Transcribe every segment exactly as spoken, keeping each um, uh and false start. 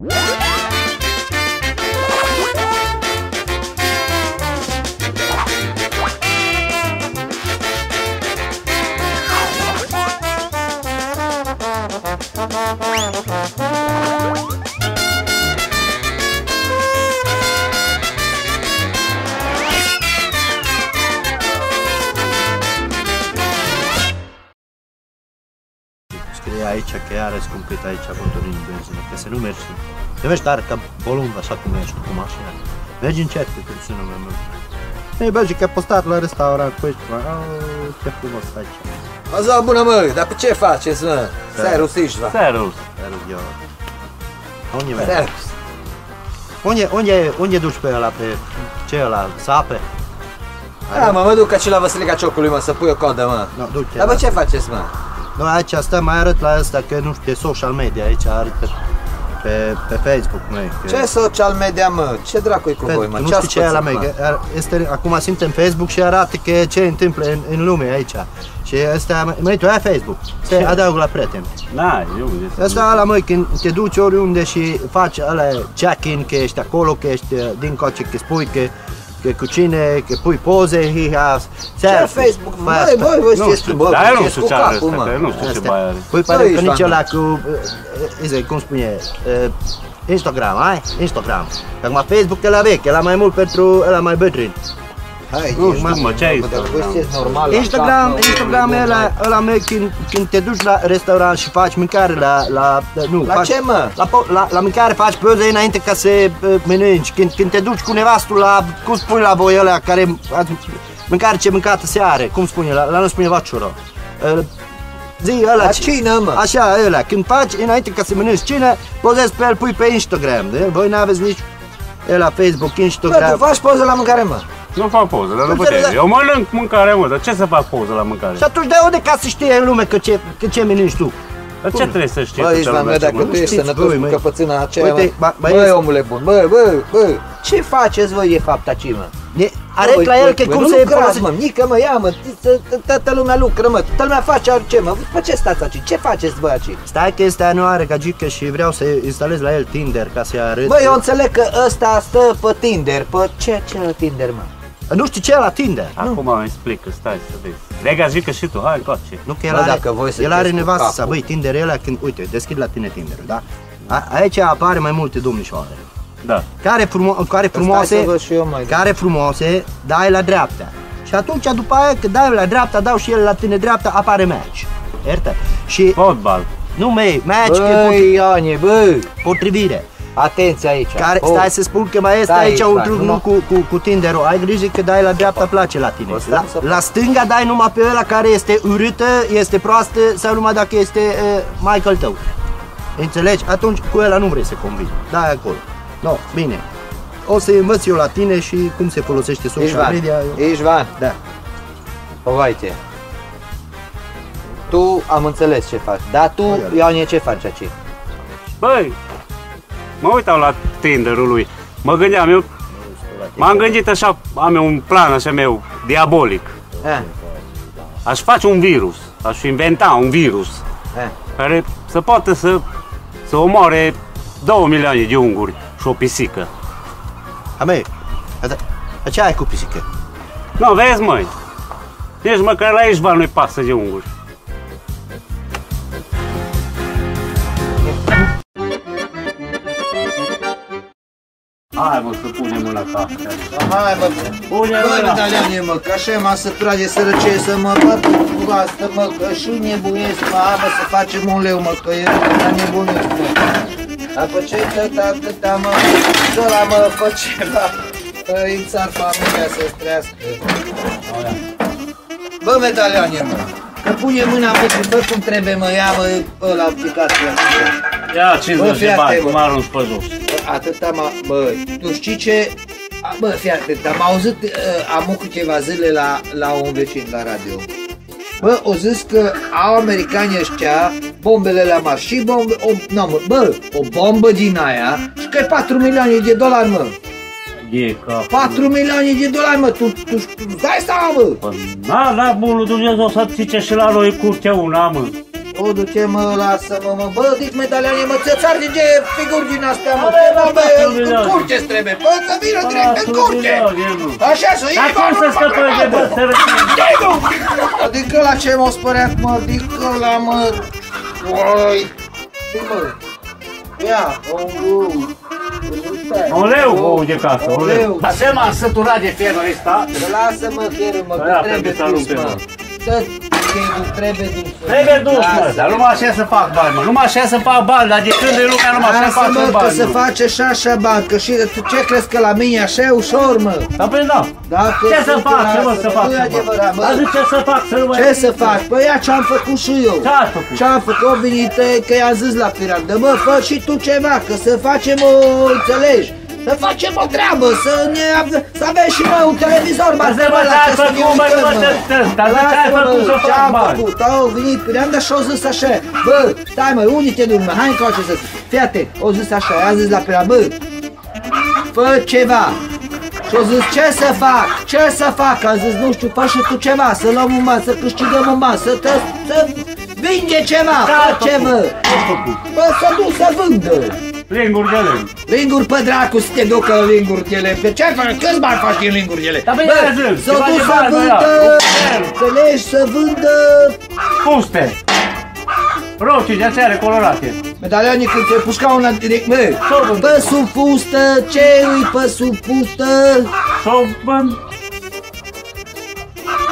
Scrie aici că iară îți cumplit aici motorină de benzină, că să nu mergi. Te mergi dar ca bolund așa cum ești cu mașina. Mergi încet cu tensiunea mai mult. Ei, bă, că postat la restaurant cu ăștia, ce frumos aici. Aza, bună măi, dar pe ce faceți, mă? Serus Isva. Serus. Serus, eu. Unde mergi? Serus. Unde, unde, unde duci pe ăla, pe ce ăla, sape? Da, mă, mă duc aici la Vasilica Ciocului, mă, să pui o codă, mă. No, du-te. Dar bă, ce faceți, mă? Noi aici stăm, mai arăt la asta că nu știu, social media aici, arăt pe, pe, pe Facebook noi. Că... Ce social media, mă? Ce dracu-i cu pe, voi, mă? Nu știu ce e la mea, este, acum simtem Facebook și arată că ce întâmplă în, în lume aici. Și ăsta, măi, tu ai Facebook, te adaug la prieteni. Da, eu. Asta ăla, măi, când te duci oriunde și faci ăla check-in, că ești acolo, că ești din coace, că spui că că cu cine, că pui poze, hiha, selfie. Ce Facebook, măi, băi, băi, nu știu, bă, dar eu nu știu ce are asta, că nu știu ce mai are. Păi pare că nici ăla cu, cum spune, Instagram, ai? Instagram. Acum Facebook e la vechi, e la mai mult pentru ăla mai bătrân. Hai, nu știu, mă, ce ai Instagram? Instagram, Instagram e ăla meu când te duci la restaurant și faci mâncare la, la, nu, la faci, ce, mă? La, la, la mâncare faci poze înainte ca să mănânci. Când, când te duci cu nevastul la, cum spune la voi ăla care mâncare ce mâncată seară, cum spune, la, la nu spune vaccioră. Zi ăla, la cine, mă? Așa, ăla, când faci înainte ca să mănânci cine, pozezi pe el, pui pe Instagram, de? Voi n-aveți nici la Facebook, Instagram. Bă, tu faci poze la mâncare, mă? Nu fac poză, dar nu puteți. Eu mănânc mâncare, mă, dar ce să fac poză la mâncare? Și atunci de unde ca să știe în lume că ce, că ce mănânci tu? Dar ce trebuie să știi? Bă, Isvan, mă, dacă tu ești sănătos cu căpățâna aceea, băi, omule bun, băi, băi, băi, ce faceți voi de fapt aici, mă? Arăt la el că cum se folosește. Mă, nică, mă, ia, mă, toată lumea lucră, mă, toată lumea face orice, mă, pe ce stați aici? Ce faceți, băi, aici? Stai că ăsta nu are gagică și vreau să instalez la el Tinder ca să-i arăt. Băi, eu înțeleg că ăsta stă pe Tinder, pe ce celălalt Tinder, mă? Nu știu ce e la Tinder. Acum îmi explic, stai să vezi. Le-ai gagică și tu, hai, încoace. Nu că el bă, are, el are nevastă sa, băi, Tinder e ăla când, uite, deschid la tine Tinder-ul, da? A, aici apare mai multe domnișoare. Da. Care, frumo care frumoase, eu, mai care frumoase, dai la dreapta. Și atunci, după aia, când dai la dreapta, dau și el la tine dreapta, apare match. Iartă? Și... Fotbal. Nu, mei, match, băi, Ione, băi, potrivire. Atenție aici! Care, stai oh. să spun că mai este stai aici un truc nu cu, cu, cu Tinder-ul. Ai grijă că dai la dreapta, place la tine. La, la stânga dai numai pe ăla care este urâtă, este proastă sau numai dacă este uh, Michael tău. Înțelegi? Atunci cu ăla nu vrei să convingi. Dai acolo. No, bine. O să învăț eu la tine și cum se folosește social media. Isvan, da. Povaite. Tu am înțeles ce faci, dar tu, Ioane, ce faci aici? Băi! Mă uitam la Tinder-ul lui, mă gândeam eu, m-am gândit așa, am eu un plan așa meu, diabolic. A. Aș face un virus, aș inventa un virus A. care să poată să, să omoare două milioane de unguri și o pisică. A mei, a ce ai cu pisică? Nu, vezi măi, nici măcar la Isvan nu-i pasă de unguri. Hai, mă, să punem mâna ta. Hai, mă, pune mâna ta. Băi, mă, că așa m-am săturat de sărăcie să mă bat cu asta, mă, că și nebunesc, mă, hai, mă, să facem un leu, mă, că e la nebunesc, mă. Dar pe ce tăta, tăta, mă, ăla, mă, pe ceva, că îi țar familia să-ți trăiască. Bă, medaliane, mă, că pune mâna, mă, și bă, cum trebuie, mă, ia, mă, ăla, aplicația. Ia, cincizeci de bani, cum arunci pe jos. Atâta m-a... Bă, tu știi ce... Bă, fii atent, am auzit acum câteva zile la, la un vecin la radio. Bă, o zis că au americanii ăștia bombele la mari și bombe... O, no, mă, bă, o bombă din aia și că e patru milioane de dolari, mă. E ca... patru milioane de dolari, mă, tu, tu, tu dai seama, mă. Bă, na, la bunul Dumnezeu să-ți zice și la noi curtea una, mă. O ducem, lasă-mă, mă, bă, zici medaliane, mă, ți-ați arginge figuri din astea, mă, bă, în curce-ți trebuie, bă, să vină direct în curce! Așa, să iei, bă, bă, bă, bă, bă, bă, adică la ce m-au spăreat, mă, adică la, mă, oi, bă, ia, omul, oleu, bă, de casă, oleu! Dar se m-am săturat de fierul ăsta? Lasă-mă fierul, mă, că trebuie dus, mă, trebuie dus. Trebuie dus, mă, dar numai așa să fac bani, mă, numai așa să fac bani, dar de când e lumea numai așa fac bani, mă. Lasă, mă, că se face și așa bani, că și tu ce crezi că la mine e așa ușor, mă? Da, păi da. Ce să fac, ce mă să fac? Nu e adevărat, mă. Azi ce să fac, să nu mai... Ce să fac? Păi ia ce-am făcut și eu. Ce-am făcut? Ce-am făcut, vinit, că i-am zis la pirandă, mă, fă și tu ceva, că să facem o, înțelegi? Să facem o treabă, să ne să avem și noi un televizor, mă, să vă la ce să ne uităm, mă. Lasă-mă, ce-am făcut, au venit Piranda și-au zis așa, bă, stai, mă, unde te duci, mă, hai încoace să-ți, fii atent, au zis așa, i-a zis la Piranda, bă, fă ceva. Și-au zis, ce să fac, ce să fac, am zis, nu știu, fă și tu ceva, să luăm un ban, să câștigăm un ban, să te, să vinge ceva, fă ceva. Bă, să duc să vândă. Linguri de lemn. Linguri pe dracu să te ducă linguri de lemn. De ce ai făcut? Câți bani faci din linguri de lemn? Bă, s-o dus să vândă, înțelegi, să vândă... Puste. Roșii de aseară colorate. Medalionii când se pușcau una direct, măi. Pe sub fustă, ce-i pe sub fustă? S-o...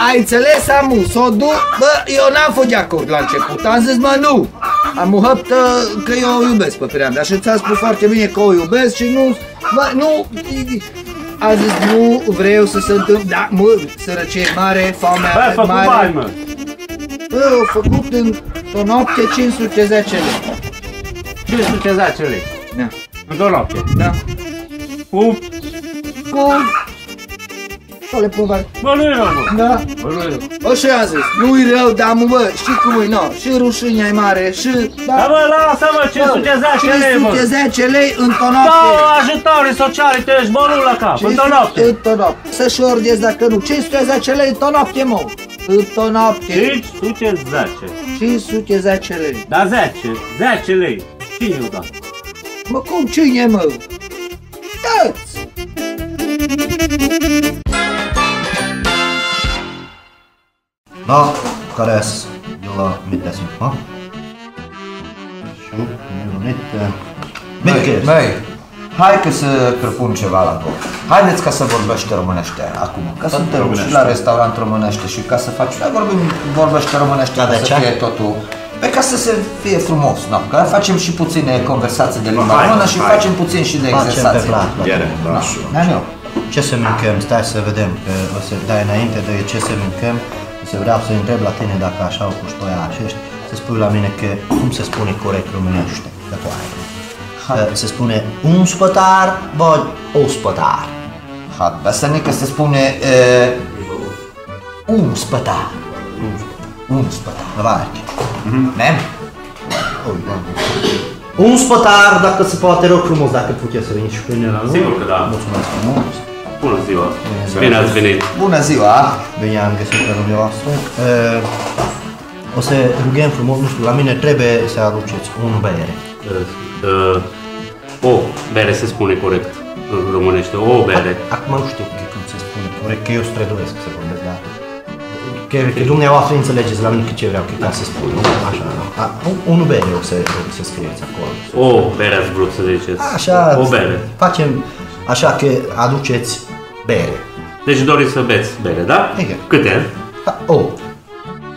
Ai înțeles, amu? S-o duc... Bă, eu n-am fost de acord la început, am zis, mă, nu. Am uhăptă că eu o iubesc pe Piranda și ți-am spus foarte bine că o iubesc și nu... Bă, nu... A zis, nu vreau să se întâmple... Da, mă, sărăcie mare, faumea mare... Bă, făcut bani, mă! Bă, au făcut într-o noapte cinci sute zece lei. cinci sute zece lei? Da. Într-o noapte? Da. Cu... Cu... Bă, nu-i rău, bă! Da? Bă, nu-i rău! Bă, și i-am zis, nu-i rău, dar mă, bă, știi cum e, no, și rușinea e mare, și... Da, bă, lasă-mă, cinci sute zece lei, bă! cinci sute zece lei într-o noapte! Da, ajutoare sociale, te ești bărul la cap, într-o noapte! Într-o noapte! Să-și ordezi dacă nu, cinci sute zece lei într-o noapte, mă! Într-o noapte! cinci sute zece! cinci sute zece lei! Da, zece, zece lei! Cine o da? Mă, cum cine, mă? Dă-ți! Da, care de la Mitasii, ha? Și Mirunit... Băi, hai că să crăpun ceva la două. Haideți ca să vorbește românește acum. Ca să te duci la restaurant românește și ca să faci... Da, vorbim vorbește românește, ca să fie totul... Păi ca să se fie frumos, da? Că facem și puține conversații de limba română și facem puțin și de exersații. Ce să mâncăm? Stai să vedem, că o să dai înainte de ce să mâncăm. Să vreau să întreb la tine dacă așa o cuștoia acești, să spui la mine că cum se spune corect românește, că tu ai. Se spune un spătar, bă, o spătar. Dar să ne că se spune un spătar. Un spătar, văd. Ne? Un spătar, dacă se poate, rog frumos, dacă puteți să veniți până la noi. Sigur că da. Mulțumesc frumos. Bună ziua! Bine ați venit! Bună ziua! Bine am găsit pe dumneavoastră. O să rugăm frumos, nu știu, la mine trebuie să aduceți un bere. O bere se spune corect în românește, o bere. Acum nu știu cum se spune corect, că eu străduiesc să vorbesc, dar... Că dumneavoastră înțelegeți la mine ce vreau, ca să spun, nu? Așa, un bere o să scrieți acolo. O bere ați vrut să ziceți. Așa, facem... Așa că aduceți bere. Deci doriți să beți bere, da? Exact. Câte? O.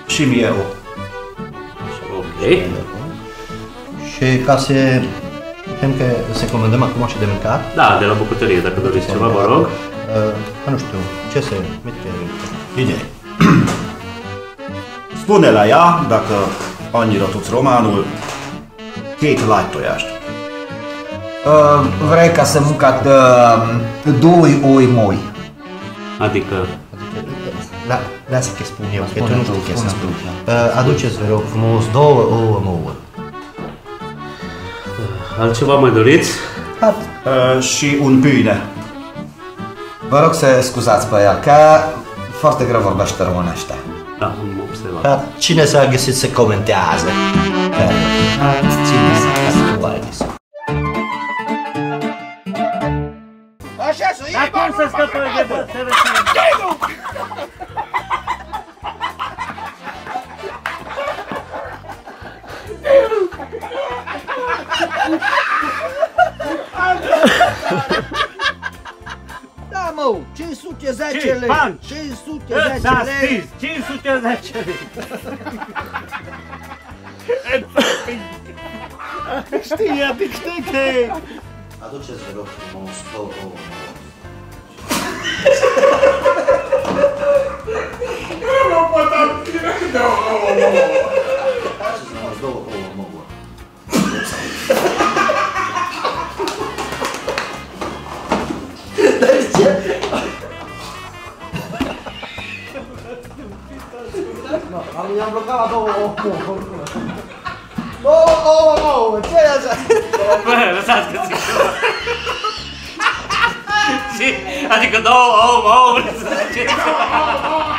Și mie o. Ok. Și ca să... Putem că să comandăm acum și de mâncat? Da, de la bucătărie, dacă doriți ceva, vă rog. Nu știu, ce să... Bine. Spune la ea, dacă anilor toți romanul, Kate Light-oiaști. Vrei ca să mâncat doi oi moi. Adică? Lasă că spun eu, că tu nu știu ce să spun. Aduceți, vă rog frumos, două ouă mouă. Altceva mai doriți? Și un pâine. Vă rog să scuzați pe ea, că foarte greu vorbește românește. Da, un mops. Da, cine s-a găsit să comentează? Cine s-a găsit? Așa să iei, bă! Acum să scăpăm de bă! Da, mă, cinci sute zece lei! cinci sute zece lei! cinci sute zece lei! Știi, adică știi că... Aduceți, vă rog, frumos, două ouă. Eu nu pot abține de ouă, ouă. Aduceți, frumos, două ouă, ouă. Dar ce? I-am blocat la două ouă, ouă. Ouă, ouă, ouă, ce e așa? Bă, lăsați că ți-i ceva. Adică două ouă, ouă, lăsați că ți-i ceva.